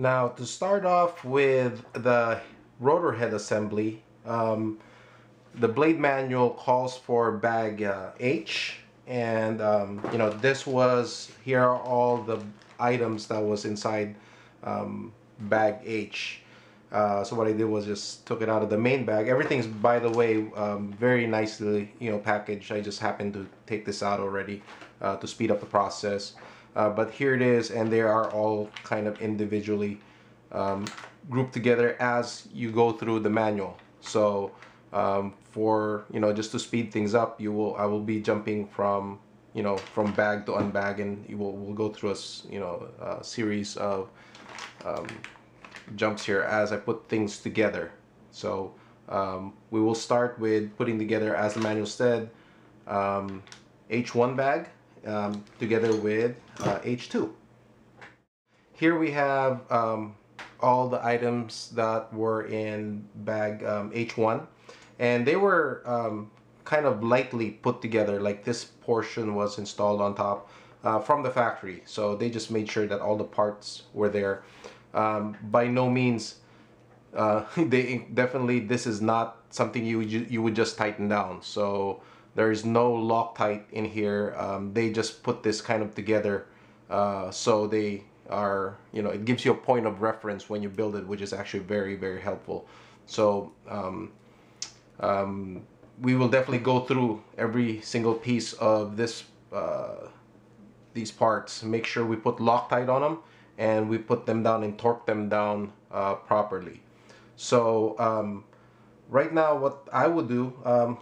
Now, to start off with the rotor head assembly, the Blade manual calls for bag H, and you know, here are all the items that was inside bag H. So what I did was just took it out of the main bag. Everything's, by the way, very nicely, you know, packaged. I just happened to take this out already to speed up the process. But here it is, and they are all kind of individually grouped together as you go through the manual. So for, you know, just to speed things up, I will be jumping from, you know, from bag to unbag, and we'll go through a series of jumps here as I put things together. So we will start with putting together, as the manual said, H1 bag together with H2. Here we have all the items that were in bag H1, and they were kind of lightly put together. Like, this portion was installed on top from the factory, so they just made sure that all the parts were there. By no means, this is not something you would just tighten down. So there is no Loctite in here. They just put this kind of together, so they are, you know, it gives you a point of reference when you build it, which is actually very, very helpful. So we will definitely go through every single piece of this, these parts. Make sure we put Loctite on them, and we put them down and torque them down properly. So right now, what I would do,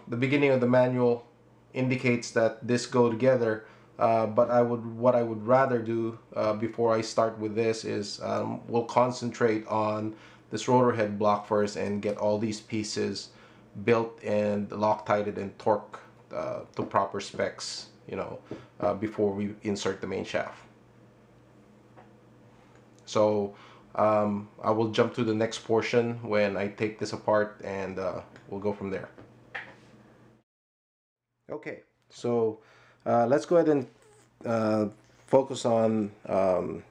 the beginning of the manual indicates that this go together, but what I would rather do before I start with this is we'll concentrate on this rotor head block first and get all these pieces built and Loctited and torqued to proper specs, you know, before we insert the main shaft. So I will jump to the next portion when I take this apart, and we'll go from there. Okay, so let's go ahead and focus on the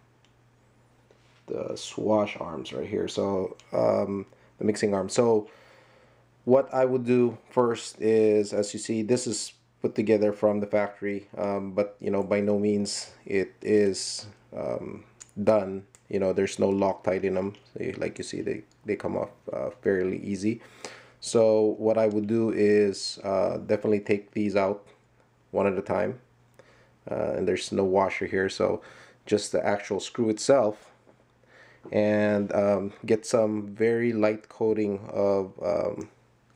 swash arms right here. So the mixing arm. So what I would do first is, as you see, this is put together from the factory, but you know, by no means it is done. You know, there's no Loctite in them. Like you see, they come off fairly easy. So what I would do is definitely take these out one at a time, and there's no washer here, so just the actual screw itself, and get some very light coating of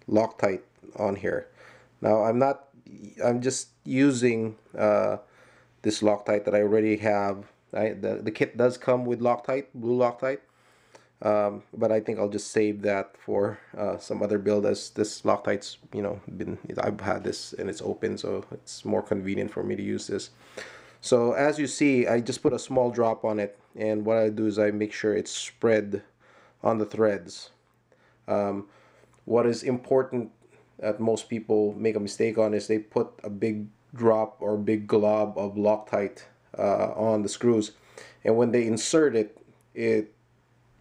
Loctite on here. Now, I'm just using this Loctite that I already have. The kit does come with Loctite, blue Loctite, but I think I'll just save that for some other build, as this Loctite's, you know, I've had this and it's open, so it's more convenient for me to use this. So as you see, I just put a small drop on it, and what I do is I make sure it's spread on the threads. What is important that most people make a mistake on is they put a big drop or big glob of Loctite on the screws, and when they insert it, it,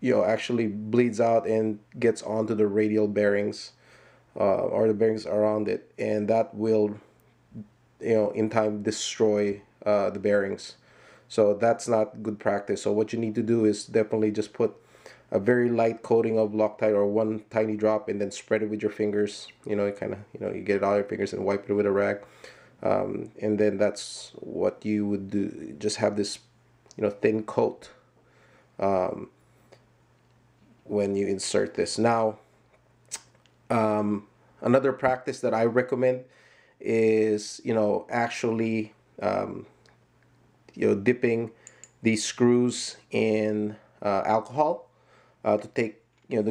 you know, actually bleeds out and gets onto the radial bearings or the bearings around it, and that will, you know, in time destroy the bearings. So that's not good practice. So what you need to do is definitely just put a very light coating of Loctite, or one tiny drop, and then spread it with your fingers. You know, you get it out of your fingers and wipe it with a rag. And then that's what you would do. Just have this, you know, thin coat when you insert this. Now, another practice that I recommend is, you know, actually, you know, dipping these screws in alcohol to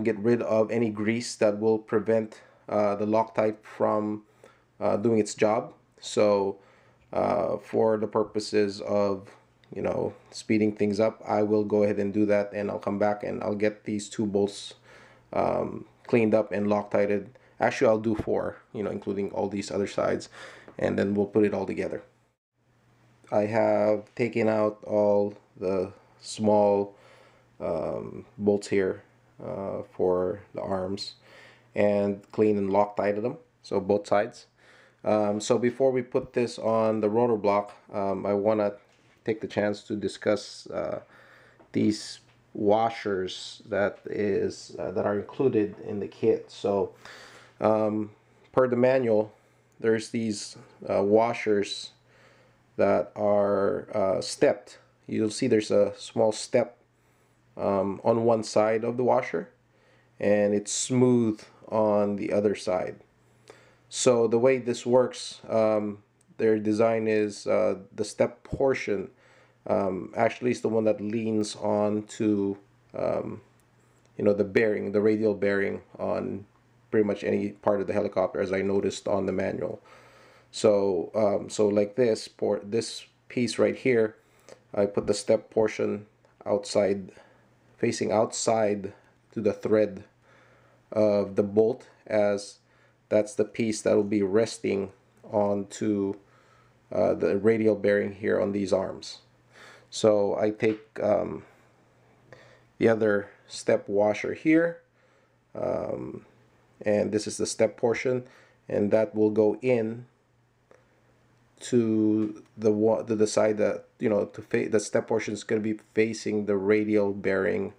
get rid of any grease that will prevent the Loctite from doing its job. So for the purposes of, you know, speeding things up, I will go ahead and do that, and I'll come back and I'll get these two bolts cleaned up and Loctited. Actually, I'll do 4, you know, including all these other sides, and then we'll put it all together. I have taken out all the small bolts here for the arms, and clean and Loctited them, so both sides. So before we put this on the rotor block, I want to take the chance to discuss these washers that are included in the kit. So per the manual, there's these washers that are stepped. You'll see there's a small step on one side of the washer, and it's smooth on the other side. So the way this works, their design is the step portion actually is the one that leans on to you know, the bearing, the radial bearing on pretty much any part of the helicopter, as I noticed on the manual. So so like this, for this piece right here, I put the step portion outside, facing outside to the thread of the bolt, as that's the piece that will be resting onto the radial bearing here on these arms. So I take the other step washer here, and this is the step portion, and that will go in to the side that, you know, the step portion is going to be facing the radial bearing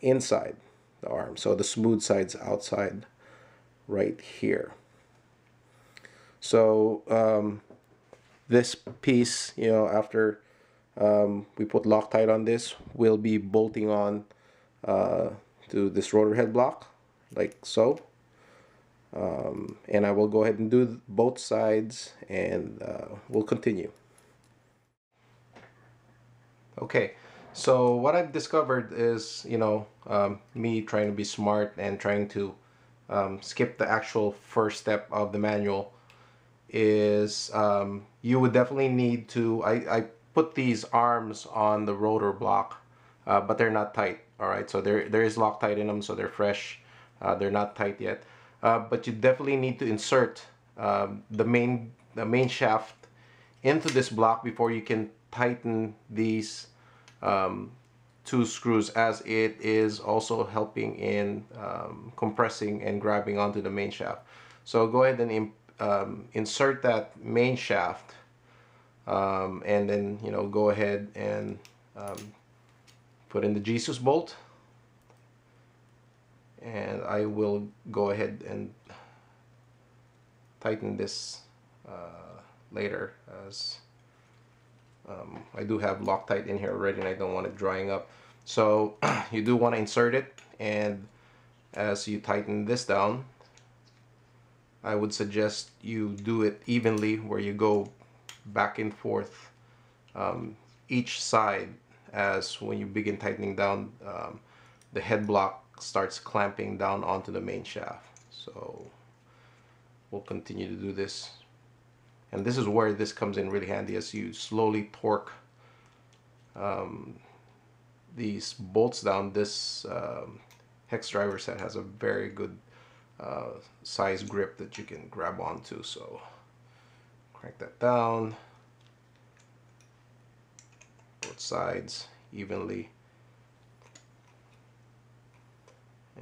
inside the arm. So the smooth side's outside right here. So this piece, you know, after we put Loctite on this, we'll be bolting on to this rotor head block, like so. And I will go ahead and do both sides, and we'll continue. Okay, so what I've discovered is, you know, me trying to be smart and trying to skip the actual first step of the manual, is you would definitely need to, I put these arms on the rotor block, but they're not tight. All right, so there is Loctite in them, so they're fresh, they're not tight yet. But you definitely need to insert the main shaft into this block before you can tighten these two screws, as it is also helping in compressing and grabbing onto the main shaft. So go ahead and insert that main shaft, and then, you know, go ahead and put in the Jesus bolt. And I will go ahead and tighten this later, as I do have Loctite in here already and I don't want it drying up. So you do want to insert it, and as you tighten this down, I would suggest you do it evenly, where you go back and forth each side, as when you begin tightening down, the head block starts clamping down onto the main shaft. So we'll continue to do this, and this is where this comes in really handy, as you slowly torque these bolts down. This hex driver set has a very good size grip that you can grab onto, so crank that down, both sides evenly.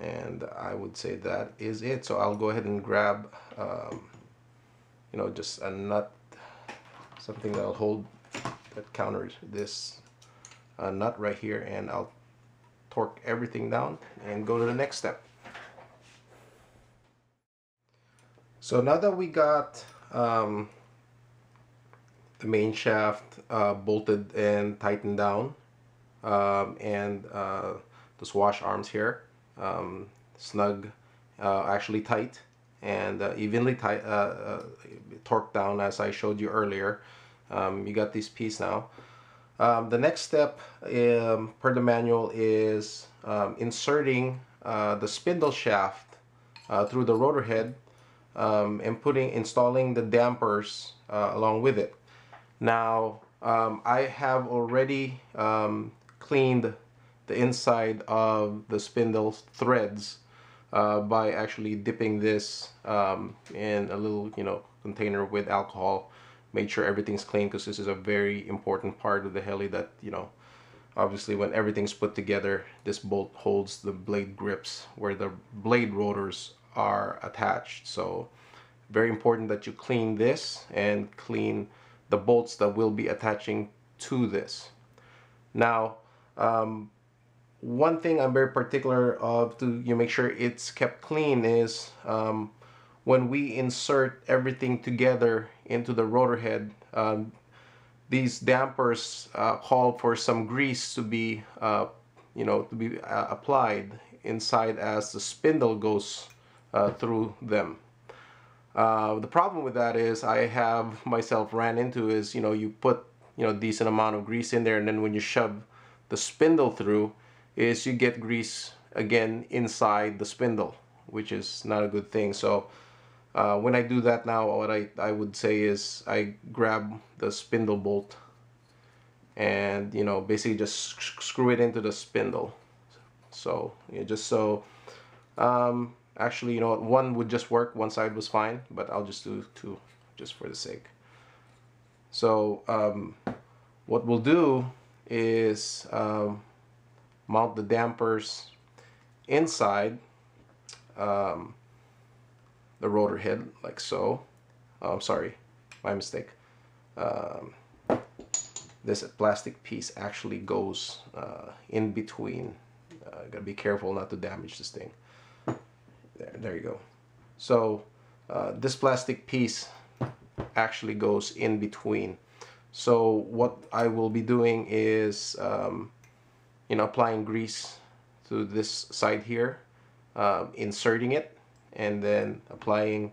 And I would say that is it. So I'll go ahead and grab, you know, just a nut, something that'll hold, that counters this nut right here, and I'll torque everything down and go to the next step. So now that we got the main shaft bolted and tightened down, and the swash arms here, snug, actually tight, and evenly tight, torqued down, as I showed you earlier. You got this piece now. The next step, per the manual, is inserting the spindle shaft through the rotor head, and installing the dampers along with it. Now, I have already cleaned the inside of the spindle threads by actually dipping this in a little, you know, container with alcohol. Make sure everything's clean, because this is a very important part of the heli that, you know, Obviously, when everything's put together, this bolt holds the blade grips where the blade rotors are attached. So very important that you clean this and clean the bolts that will be attaching to this. Now, one thing I'm very particular of to make sure it's kept clean is when we insert everything together into the rotor head, these dampers call for some grease to be, applied inside as the spindle goes through them. The problem with that is I have myself ran into is, you put, a decent amount of grease in there, and then when you shove the spindle through, is you get grease again inside the spindle, which is not a good thing. So when I do that now, what I would say is I grab the spindle bolt and basically just screw it into the spindle. So just so actually one would just work, one side was fine, but I'll just do two just for the sake. So what we'll do is mount the dampers inside the rotor head, like so. Oh, I'm sorry, my mistake. This plastic piece actually goes in between. Gotta be careful not to damage this thing. There you go. So this plastic piece actually goes in between. So what I will be doing is applying grease to this side here, inserting it, and then applying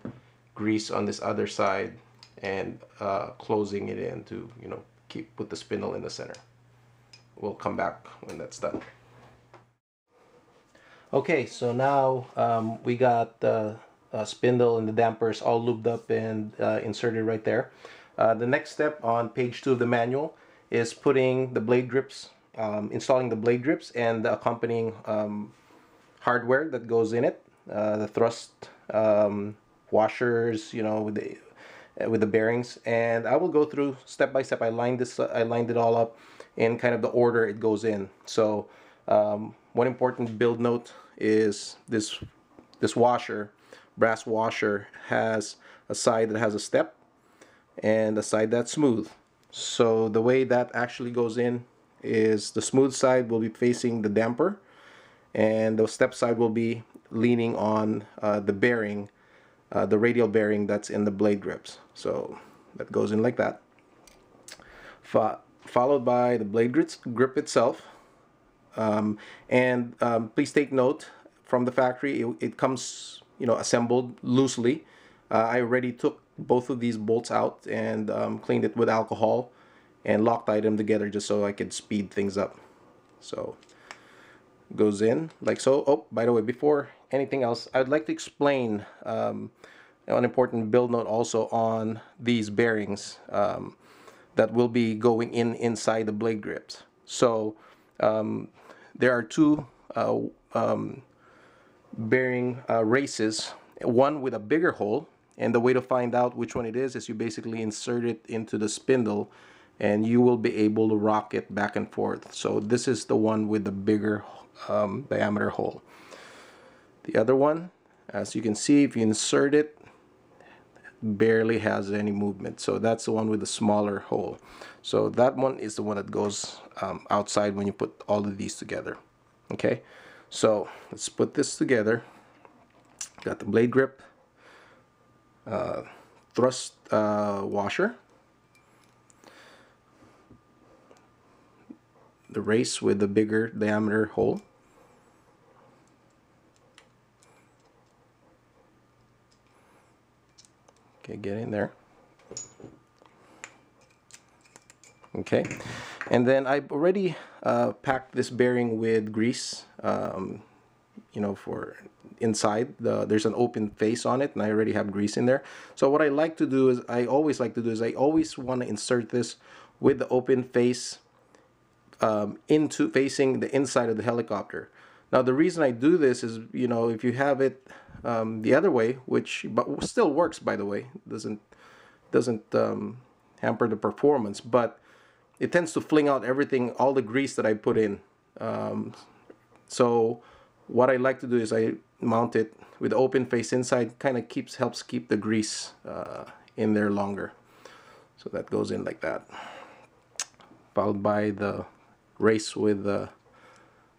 grease on this other side and closing it in to put the spindle in the center. We'll come back when that's done. Okay, so now we got a spindle and the dampers all lubed up and inserted right there. The next step on page 2 of the manual is putting the blade grips, installing the blade grips and the accompanying hardware that goes in it. The thrust washers, with the bearings, and I will go through step by step. I lined it all up in kind of the order it goes in. So one important build note is this washer, brass washer, has a side that has a step and a side that's smooth. So the way that actually goes in is the smooth side will be facing the damper, and the step side will be leaning on the bearing, the radial bearing that's in the blade grips. So that goes in like that, followed by the blade grip itself. Please take note, from the factory it comes assembled loosely. I already took both of these bolts out and cleaned it with alcohol and Loctite them together just so I could speed things up. So goes in like so. Oh, by the way, before anything else, I'd like to explain an important build note also on these bearings that will be going in inside the blade grips. So there are two bearing races, one with a bigger hole, and the way to find out which one it is you basically insert it into the spindle and you will be able to rock it back and forth. So this is the one with the bigger diameter hole. The other one, as you can see, if you insert it, barely has any movement. So that's the one with the smaller hole. So that one is the one that goes outside when you put all of these together. Okay, so let's put this together. Got the blade grip, thrust washer, the race with the bigger diameter hole, okay, get in there, okay, and then I've already packed this bearing with grease, for inside, there's an open face on it and I already have grease in there. So what I like to do is, I always want to insert this with the open face into facing the inside of the helicopter. Now the reason I do this is, if you have it the other way, but still works, by the way, doesn't hamper the performance, but it tends to fling out everything, all the grease that I put in. So what I like to do is I mount it with open face inside, kind of helps keep the grease in there longer. So that goes in like that, followed by the race with the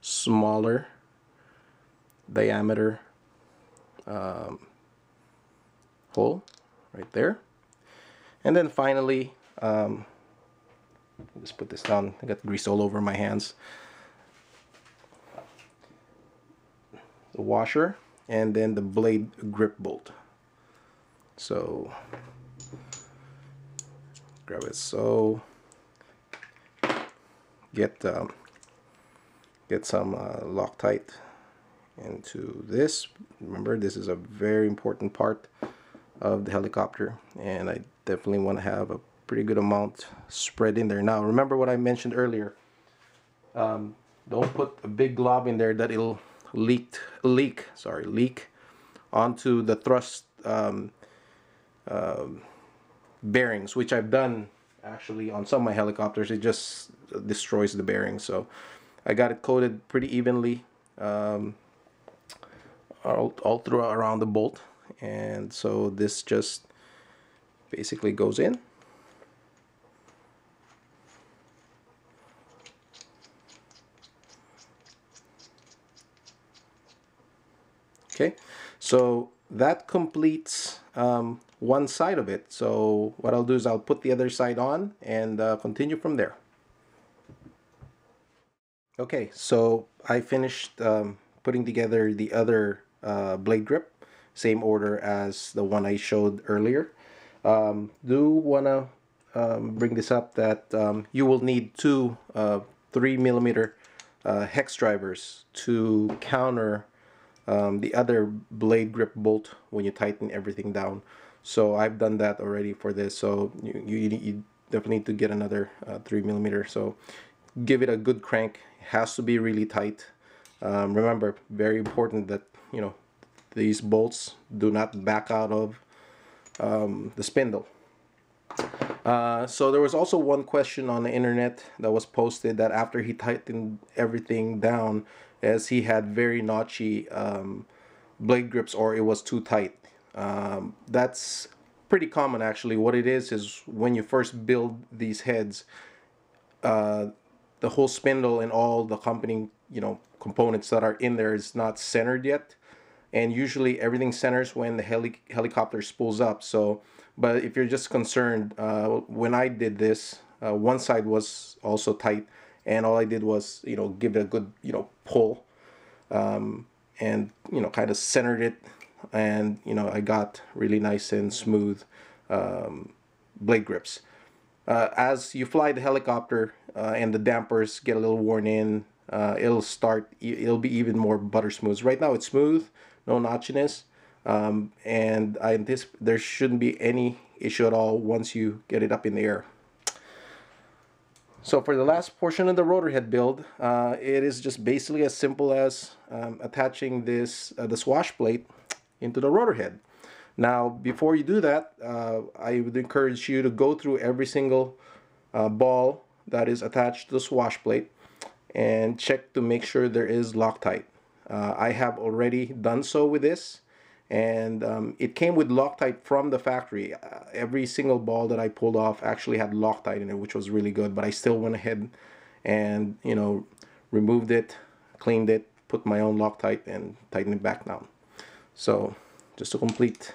smaller diameter hole right there. And then finally, just put this down, I got grease all over my hands, the washer, and then the blade grip bolt. So grab it, so get some Loctite into this. Remember, this is a very important part of the helicopter, and I definitely want to have a pretty good amount spread in there. Now remember what I mentioned earlier, don't put a big glob in there that it'll leak onto the thrust bearings, which I've done actually on some of my helicopters. It just destroys the bearings. So I got it coated pretty evenly all through around the bolt, and so this just basically goes in. Okay, so that completes one side of it. So what I'll do is I'll put the other side on and continue from there. Okay, so I finished putting together the other blade grip, same order as the one I showed earlier. Do want to bring this up that you will need two 3mm hex drivers to counter the other blade grip bolt when you tighten everything down. So I've done that already for this, so you definitely need to get another 3mm. So give it a good crank. It has to be really tight. Remember, very important that you know these bolts do not back out of the spindle. So there was also one question on the internet that was posted, that after he tightened everything down, as he had very notchy blade grips, or it was too tight. That's pretty common actually. What it is when you first build these heads, the whole spindle and all the accompanying components that are in there is not centered yet, and usually everything centers when the helicopter spools up. So, but if you're just concerned, when I did this, one side was also tight, and all I did was give it a good pull, and kind of centered it, and I got really nice and smooth blade grips. As you fly the helicopter and the dampers get a little worn in, it'll be even more butter smooth. Right now it's smooth, no notchiness, and there shouldn't be any issue at all once you get it up in the air. So for the last portion of the rotor head build, it is just basically as simple as attaching this the swash plate into the rotor head. Now before you do that, I would encourage you to go through every single ball that is attached to the swash plate and check to make sure there is Loctite. I have already done so with this, and it came with Loctite from the factory. Every single ball that I pulled off actually had Loctite in it, which was really good, but I still went ahead and removed it, cleaned it, put my own Loctite, and tightened it back down. So just to complete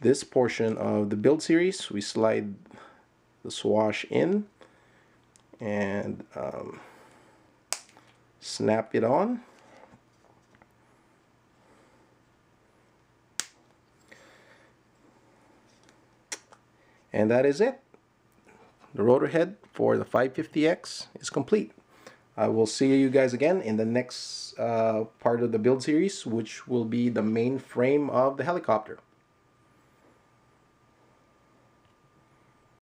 this portion of the build series, we slide the swash in and snap it on. And that is it. The rotor head for the 550X is complete. I will see you guys again in the next part of the build series, which will be the main frame of the helicopter.